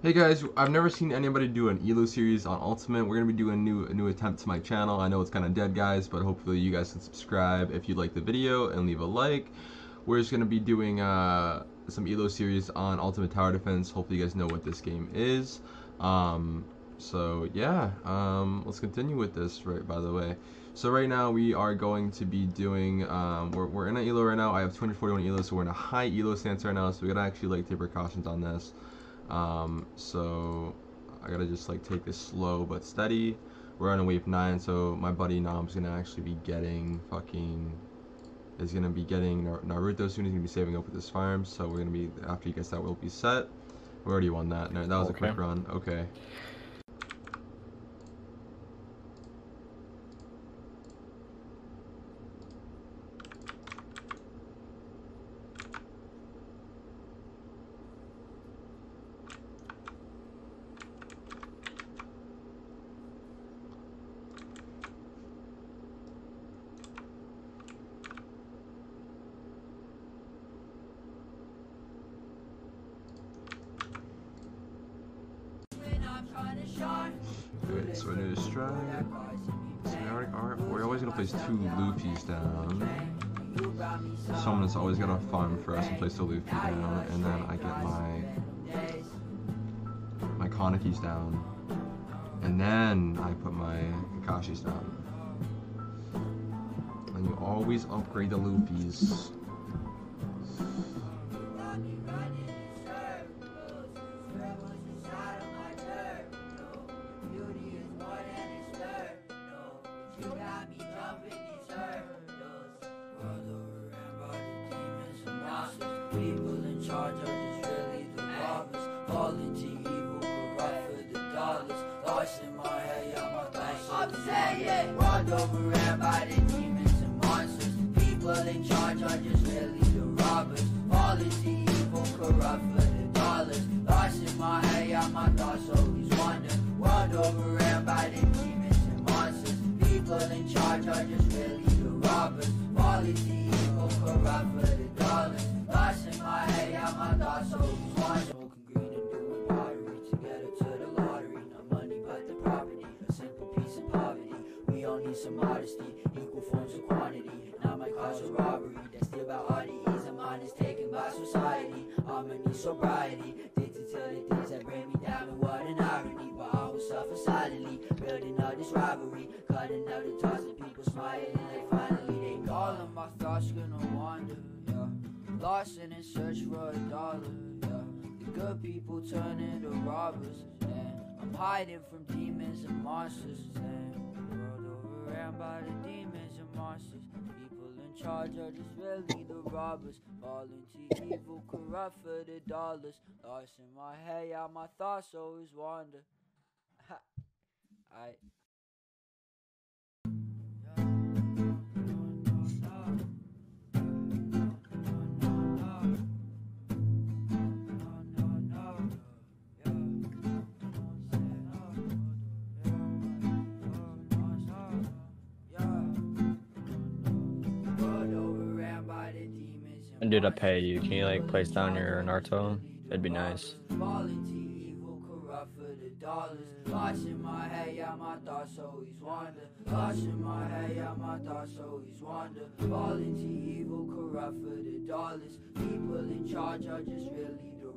Hey guys, I've never seen anybody do an ELO series on Ultimate. We're going to be doing a new attempt to my channel. I know it's kind of dead, guys, but hopefully you guys can subscribe if you like the video and leave a like. We're just going to be doing some ELO series on Ultimate Tower Defense. Hopefully you guys know what this game is. So yeah, let's continue with this, right, by the way. So right now we are going to be doing, we're in an ELO right now. I have 241 ELO, so we're in a high ELO stance right now, so we got to actually like take precautions on this. So I gotta just like take this slow but steady. We're on a wave 9, so my buddy Nom's gonna actually be getting Naruto soon. He's gonna be saving up with his farm, so we're gonna be, after he gets that, we'll be set. We already won that. No, that was okay. A quick run. Okay. Wait, so we need to strike. We're always gonna place two Luffys down. Someone's always gotta farm for us and place the Luffy down, and then I get my Kanekis down, and then I put my Akashis down. And you always upgrade the Luffys. Overran by the demons and monsters. People in charge are just really the robbers. Policy evil, corrupt for the dollars. Lost in my head, yeah, my thoughts always wander. World overran by the demons and monsters. People in charge are just really the robbers. Policy evil, corrupt for the dollars. Lost in my head, yeah, my thoughts always wander. Some modesty, equal forms of quantity. Now my cause of robbery, that's still about hard to ease. A mind is taken by society. Harmony, sobriety, addicted to the things that bring me down. And what an irony, but I will suffer silently. Building up this rivalry, cutting out the toss and people smiling like finally they call them. My thoughts gonna wander, yeah. Lost in a search for a dollar, yeah. The good people turn into robbers, and I'm hiding from demons and monsters, and by the demons and monsters, people in charge are just really the robbers. Falling to evil, corrupt for the dollars. Lost in my head, yeah, my thoughts always wander. I. Dude, I pay you. Can you like place down your Naruto? That'd be nice.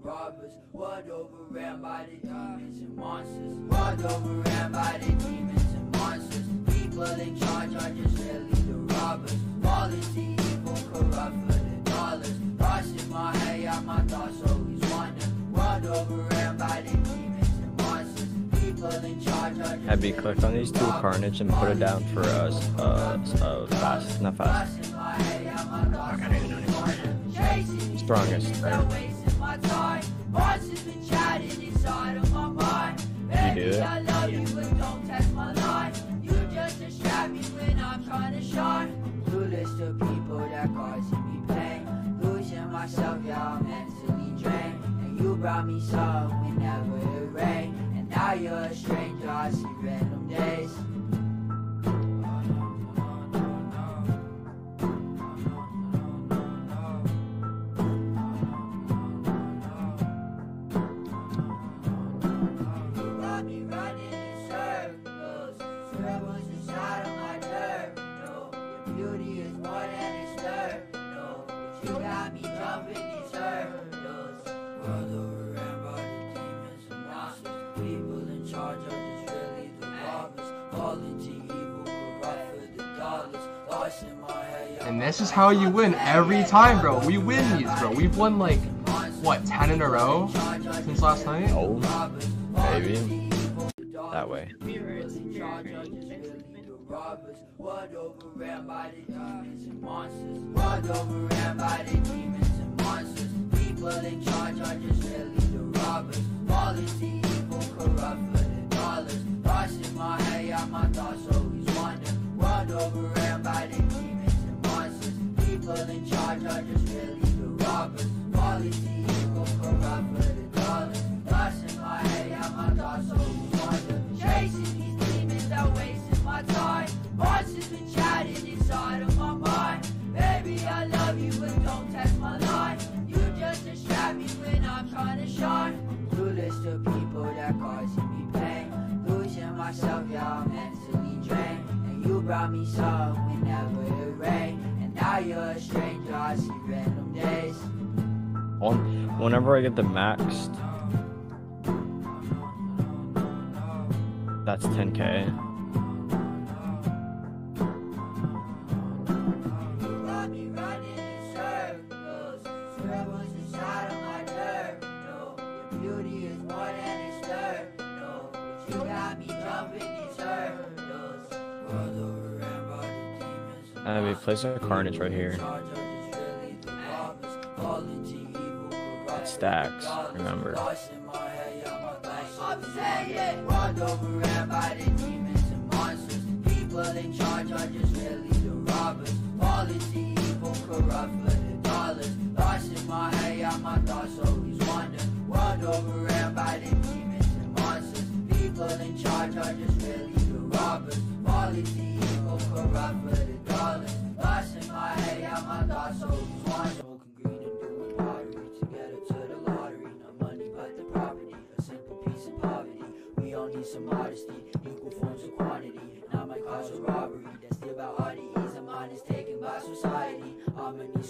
Robbers, world overran by the demons and monsters. World overran by the demons and monsters. People in charge are just really the robbers. Policy evil, corrupt for the dollars. Lost in my head, yeah, my thoughts always wander. World overran by the demons and monsters. People in charge are just Abby, click on these two carnage and put it down for us. Fast, not fast. I can't even do anymore. Strongest, right? You do it? I love you, but don't test my life. You just distract me when I'm trying to shine. Clueless to people that cause me pain. Losing myself, yeah, I'm mentally drained. And you brought me some whenever it rained. And now you're a stranger, I see random days. and this is how you win every time, bro. We win these, bro. We've won like, what, 10 in a row since last night? Oh, maybe. That way. Brought me some whenever it rained, and now you're a stranger. I see random days. On whenever I get the maxed, that's 10K. We place our carnage right here. It stacks, remember.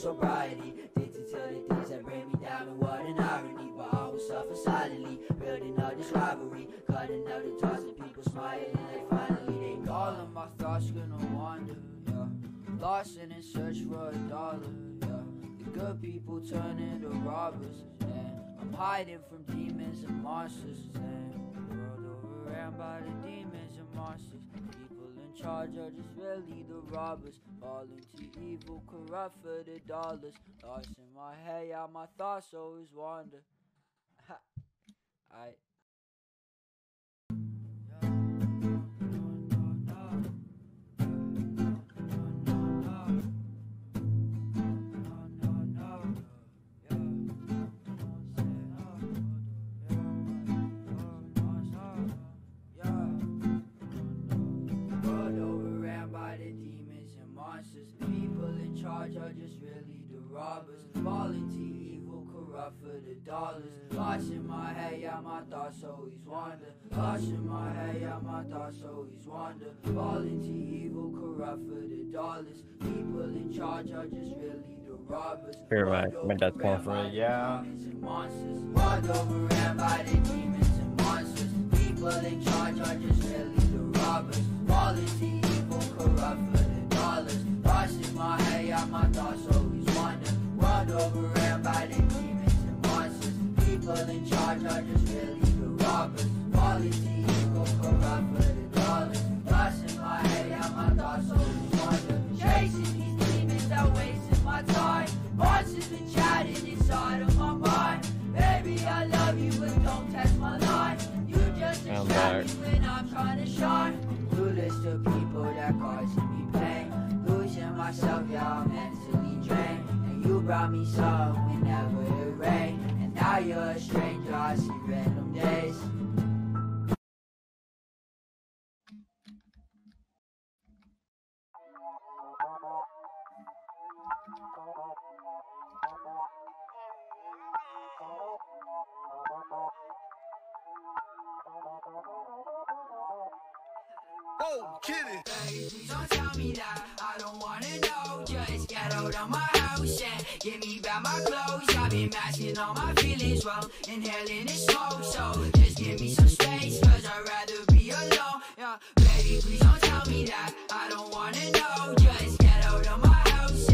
Sobriety, addicted to the things that bring me down, and what an irony. But I will suffer silently, building up this rivalry, cutting out the ties and people smiling like finally they call them. My thoughts gonna wander, yeah, lost in a search for a dollar, yeah, the good people turn into robbers, and I'm hiding from demons and monsters, and the world overran by the demons and monsters. Charge are just really the robbers, falling to evil, corrupt for the dollars. Lost in my head, yeah, my thoughts always wander. I. Are just really the robbers, falling to evil, corrupt for the dollars. Lost in my head, yeah, my thoughts always wander. Lost in my head, yeah, my thoughts always wander. Falling to evil, corrupt for the dollars. People in charge are just really the robbers. Here, my dad's calling for it. Yeah. World overran by the demons and monsters. People in charge are just really the robbers. Falling to evil, corrupt for the dollars. Lost in my head, yeah, my thoughts always wander. World overran by the demons and monsters. People in charge are just really the robbers. Policy, evil, corrupt for the dollars. Lost in my head, yeah, my thoughts always wander. Chasing these demons that wasted my time. Monsters been chatting inside of my mind. Baby, I love you, but don't test my line. You just distract me when I'm trying to shine. Clueless to people that causing me pain. Myself, y'all mentally drained, and you brought me some whenever it rained, and now you're a stranger. I see random days. Oh, kidding. Don't tell me that. I don't wanna know. Just get out of my house and give me back my clothes. I've been masking all my feelings while inhaling the smoke. So just give me some space, cause I'd rather be alone. Yeah, baby, please don't tell me that. I don't wanna know. Just get out of my house.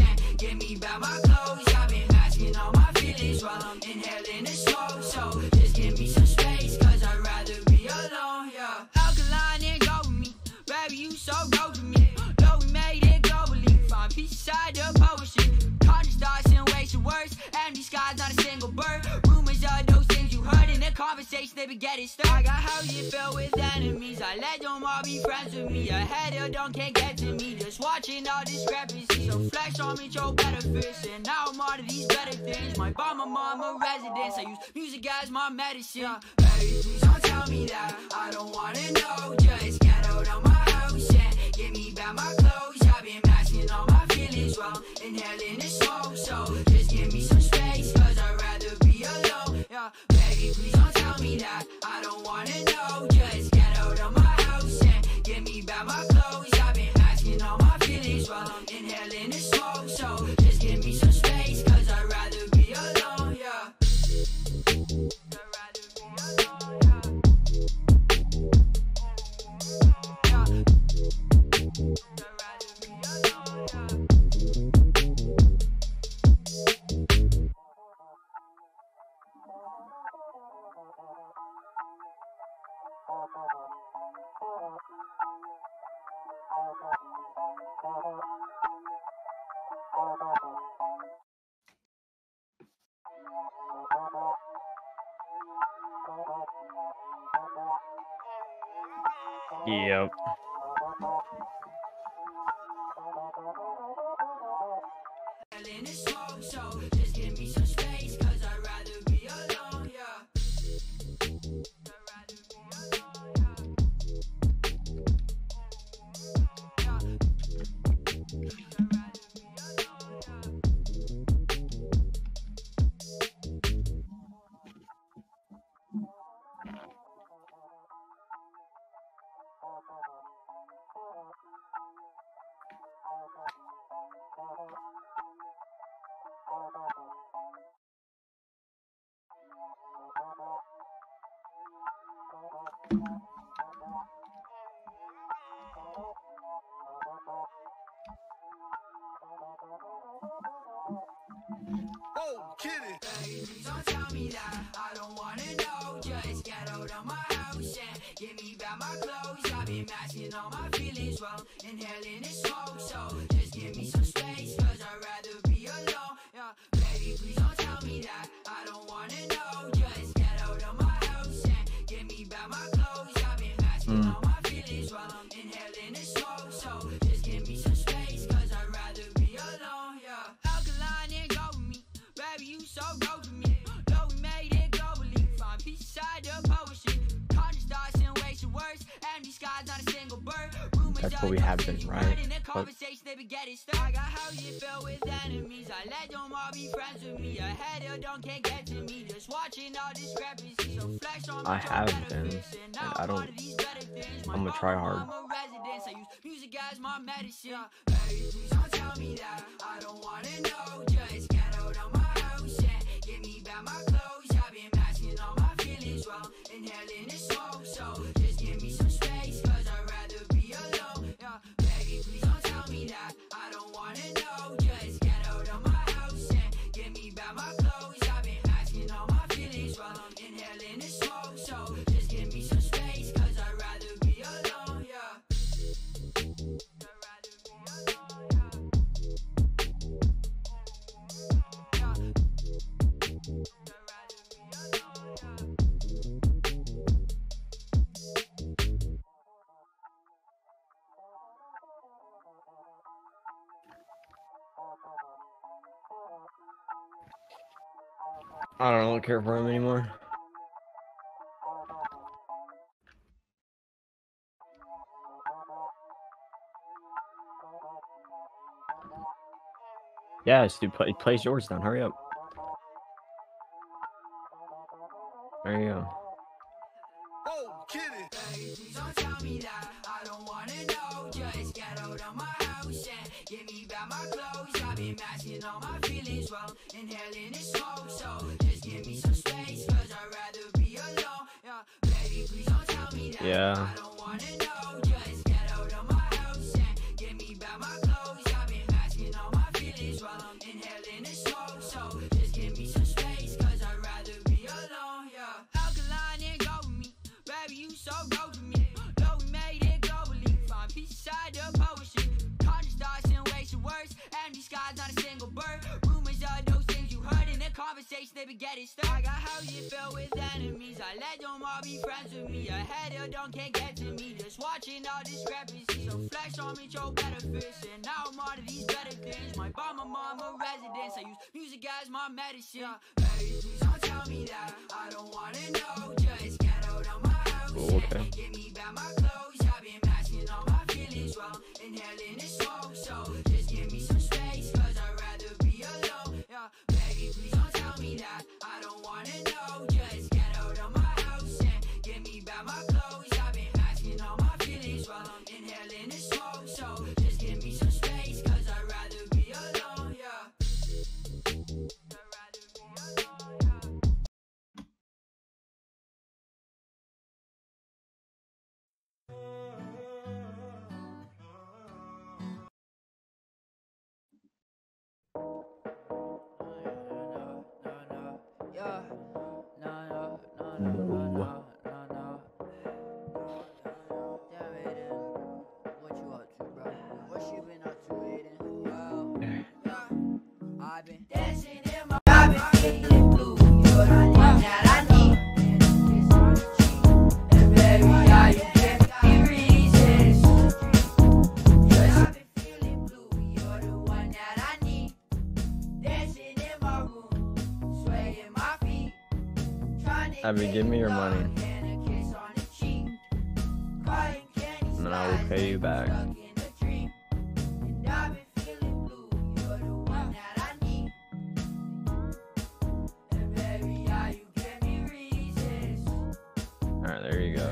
out my clothes. I've been masking all my feelings while I'm inhaling the smoke. So just give me some space, cause I'd rather be alone, yeah. Alkaline and go with me, baby, you so go to me. Though we made it globally, find peace inside the poetry. Caught the stars and ways of words, empty skies, not a single bird. Rumors are those things you heard in the conversation, they be getting stirred. I got houses filled with enemies, I let them all be friends with me. A head or don't can't get to me, just watching all discrepancies. So flex on me, your better fish, and now I'm all of these better things. My mama, mama residence, I use music as my medicine. Baby, please don't tell me that, I don't wanna know. Just get out of my house and give me back my clothes. I've been masking all my feelings while inhaling the smoke. So just give me some space, cause I'd rather be alone, yeah. Baby, please don't tell me that, I don't wanna know. Just get out of my house and give me back my clothes. I've been masking all my feelings while I'm inhaling the smoke. So just give me some space, cause I'd rather be alone, yeah. Yep. That's what we have been, right? But I got houses filled with enemies, I let them all be friends with me. A head or don't can't get to me, just watching all discrepancies. So flex on me, I have been, and I don't, I'm gonna try hard. I use music as my medicine. Baby, please don't tell me that, I don't wanna know. Just get out of my house and give me back my clothes. I've been masking all my feelings while inhaling the smoke. So just give me some space, cause I'd rather be alone, yeah. Baby, please don't tell me that, I don't wanna know. Just get out of my house and give me back my clothes. I've been masking all my feelings while I'm inhaling the smoke. So just give me some space, cause I'd rather be alone, yeah. I don't care for him anymore. Yes, dude, place yours down. Hurry up. There you go. Oh, kidding. Baby, please don't tell me that, I don't wanna know. Just get out of my house and give me back my clothes. I've been masking all my feelings while inhaling the smoke. So just give me some space, cause I'd rather be alone, yeah. Baby, please don't tell me that, yeah. I don't wanna know. Just get out of my house and give me back my clothes. I've been masking all my feelings while I'm inhaling. conversation, they be getting stuck. I got how you feel with enemies, I let them all be friends with me. A header don't can't get to me, just watching all discrepancies. So flex on me, your better fish, and now I'm on to these better things. My bomber mama residence, I use music as my medicine. Baby, please don't tell me that, I don't wanna know. Just get out of my house, and give me back my clothes. I've been masking all my feelings while inhaling this smoke, so just give me some space, cause I'd rather be alone. Yeah, baby, please don't tell me that, I don't wanna know. Just get out of my house and give me back my clothes. I've been masking all my feelings while inhaling this smoke, so just give me some space, cause I'd rather be alone. Yeah. Abby, give me your money, and then I will pay you back. Alright, there you go.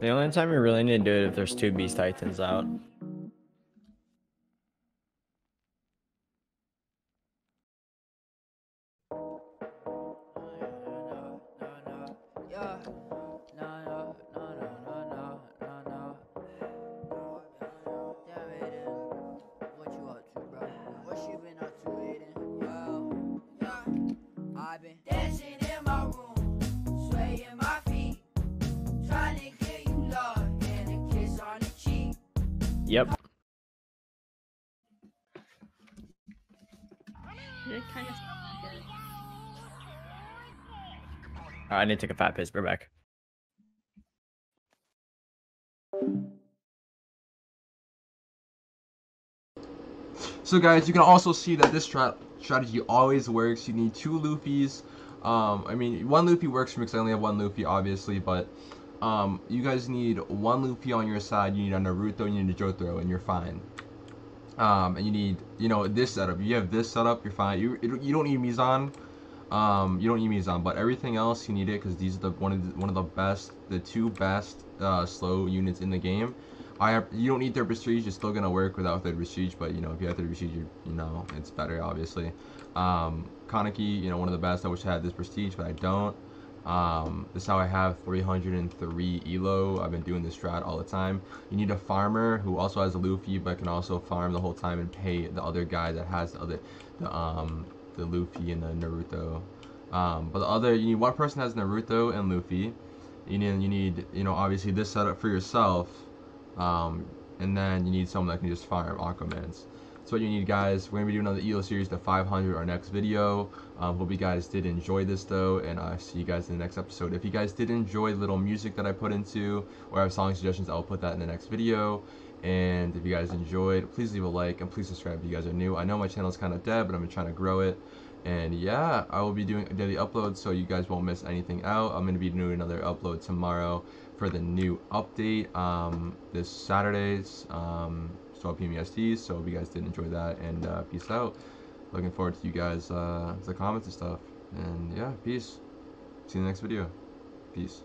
The only time you really need to do it if there's two Beast Titans out. Yep. I need to take a fat piss. We're back. So guys, you can also see that this strategy always works. You need two Luffys. I mean, one Luffy works for me because I only have one Luffy, obviously, but you guys need one Luffy on your side, you need a Naruto, you need a Jotaro, and you're fine. And you need, you know, this setup. You have this setup, you're fine. You don't need Mizan. You don't need Mizan, but everything else you need it because these are the two best slow units in the game. You don't need their prestige. It's still gonna work without their prestige, but you know if you have their prestige, you know it's better obviously. Kaneki, you know, one of the best. I wish I had this prestige, but I don't. This is how I have 303 elo. I've been doing this strat all the time. You need a farmer who also has a Luffy, but can also farm the whole time and pay the other guy that has the other the Luffy and the Naruto. But the other, you need one person that has Naruto and Luffy. You need you know obviously this setup for yourself. And then you need someone that can just farm Aquaman's. That's what you need, guys. We're gonna be doing another ELO series to 500 our next video. Hope you guys did enjoy this though, and I'll see you guys in the next episode. If you guys did enjoy little music that I put into or have song suggestions, I'll put that in the next video. And if you guys enjoyed, please leave a like and please subscribe if you guys are new. I know my channel is kind of dead, but I'm trying to grow it. And yeah, I will be doing daily uploads so you guys won't miss anything out. I'm gonna be doing another upload tomorrow for the new update this Saturday's. 12 p.m. EST, so if you guys did enjoy that, and peace out. Looking forward to you guys the comments and stuff, and yeah, peace. See you in the next video. Peace.